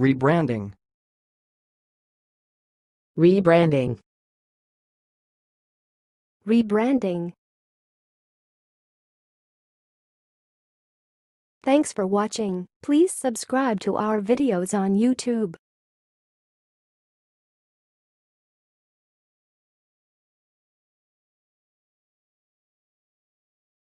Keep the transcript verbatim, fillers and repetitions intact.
Rebranding. Rebranding. Rebranding. Thanks for watching. Please subscribe to our videos on YouTube.